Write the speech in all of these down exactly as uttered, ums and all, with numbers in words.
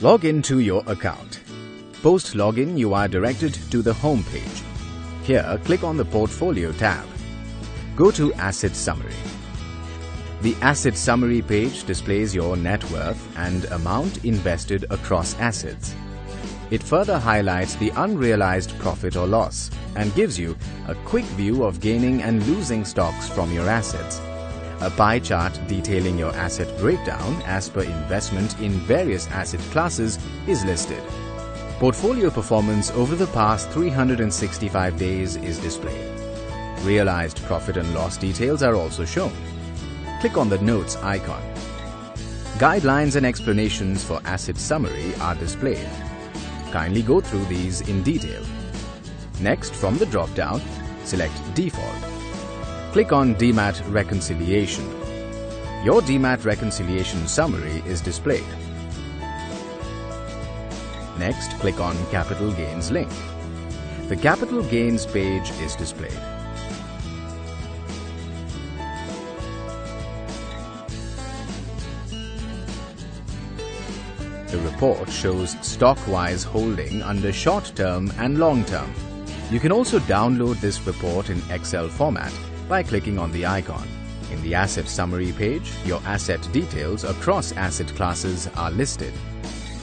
Log into your account. Post-login, you are directed to the home page. Here, click on the Portfolio tab. Go to Asset Summary. The Asset Summary page displays your net worth and amount invested across assets. It further highlights the unrealized profit or loss and gives you a quick view of gaining and losing stocks from your assets. A pie chart detailing your asset breakdown as per investment in various asset classes is listed. Portfolio performance over the past three hundred sixty-five days is displayed. Realized profit and loss details are also shown. Click on the Notes icon. Guidelines and explanations for Asset Summary are displayed. Kindly go through these in detail. Next, from the drop-down, select Default. Click on D MAT Reconciliation. Your D MAT Reconciliation Summary is displayed. Next, click on Capital Gains link. The Capital Gains page is displayed. The report shows stock-wise holding under short-term and long-term. You can also download this report in Excel format by clicking on the icon. In the Asset Summary page, your asset details across asset classes are listed.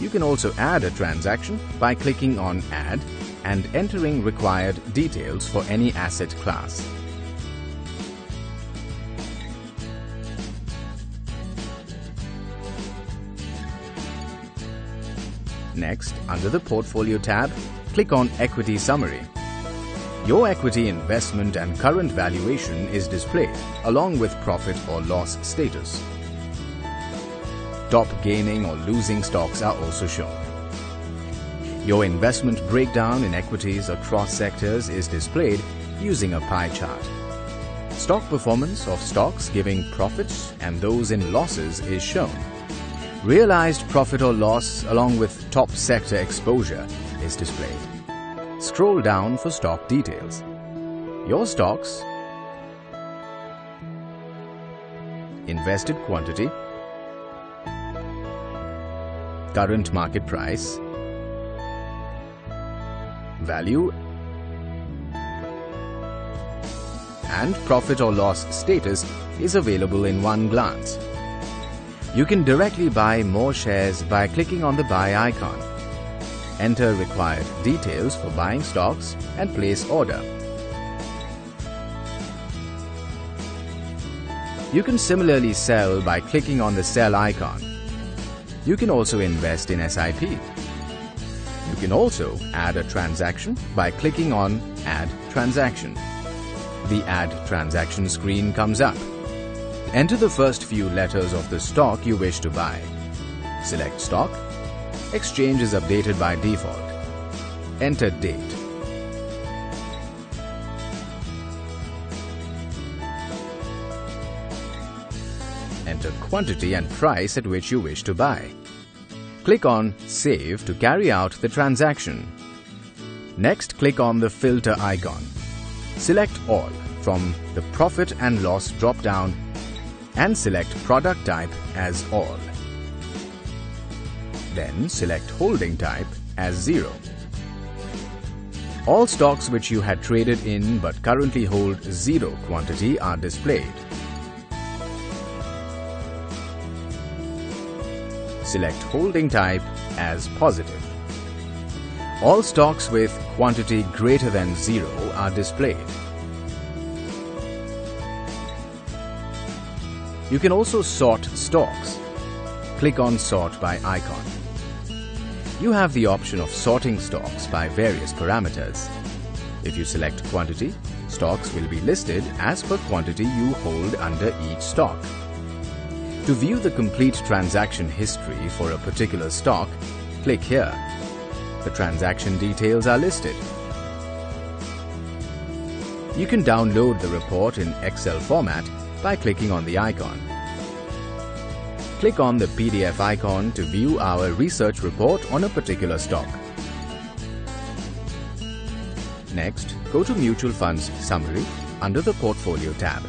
You can also add a transaction by clicking on Add and entering required details for any asset class. Next, under the Portfolio tab, click on Equity Summary. Your equity investment and current valuation is displayed, along with profit or loss status. Top gaining or losing stocks are also shown. Your investment breakdown in equities across sectors is displayed using a pie chart. Stock performance of stocks giving profits and those in losses is shown. Realized profit or loss along with top sector exposure is displayed. Scroll down for stock details. Your stocks, invested quantity, current market price, value, and profit or loss status is available in one glance. You can directly buy more shares by clicking on the Buy icon. Enter required details for buying stocks and place order. You can similarly sell by clicking on the Sell icon. You can also invest in S I P. You can also add a transaction by clicking on Add Transaction. The Add Transaction screen comes up. Enter the first few letters of the stock you wish to buy. Select Stock. Exchange is updated by default. Enter date. Enter quantity and price at which you wish to buy. Click on Save to carry out the transaction. Next, click on the filter icon. Select All from the Profit and Loss drop-down and select Product Type as All. Then select Holding Type as zero. All stocks which you had traded in but currently hold zero quantity are displayed. Select Holding Type as Positive. All stocks with quantity greater than zero are displayed. You can also sort stocks. Click on Sort by icon. You have the option of sorting stocks by various parameters. If you select quantity, stocks will be listed as per quantity you hold under each stock. To view the complete transaction history for a particular stock, click here. The transaction details are listed. You can download the report in Excel format by clicking on the icon. Click on the P D F icon to view our research report on a particular stock. Next, go to Mutual Funds Summary under the Portfolio tab.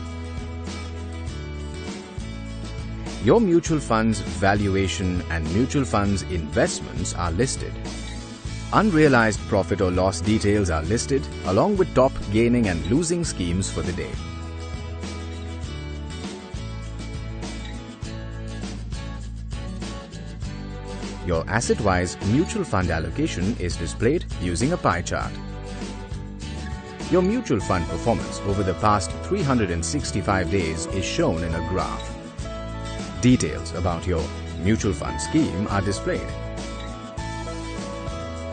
Your mutual fund's valuation and mutual fund's investments are listed. Unrealized profit or loss details are listed along with top gaining and losing schemes for the day. Your asset-wise mutual fund allocation is displayed using a pie chart. Your mutual fund performance over the past three hundred sixty-five days is shown in a graph. Details about your mutual fund scheme are displayed.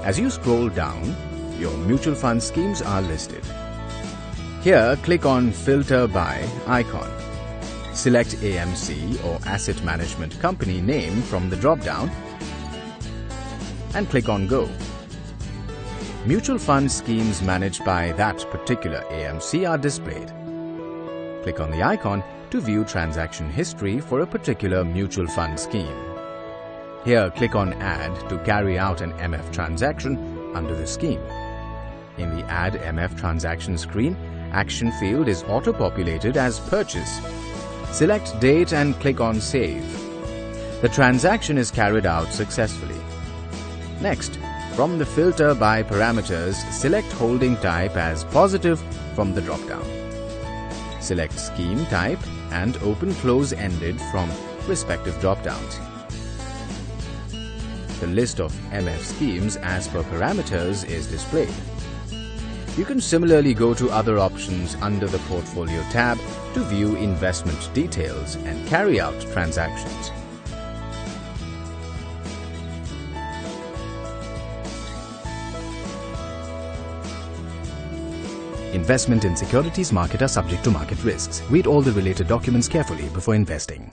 As you scroll down, your mutual fund schemes are listed. Here, click on Filter by icon. Select A M C or Asset Management Company name from the drop-down and click on Go. Mutual fund schemes managed by that particular A M C are displayed. Click on the icon to view transaction history for a particular mutual fund scheme. Here, click on Add to carry out an M F transaction under the scheme. In the Add M F transaction screen, action field is auto-populated as Purchase. Select Date and click on Save. The transaction is carried out successfully. Next, from the Filter by parameters, select holding type as Positive from the drop-down. Select Scheme Type and Open Close Ended from respective drop-downs. The list of M F schemes as per parameters is displayed. You can similarly go to other options under the Portfolio tab to view investment details and carry out transactions. Investment in securities market are subject to market risks. Read all the related documents carefully before investing.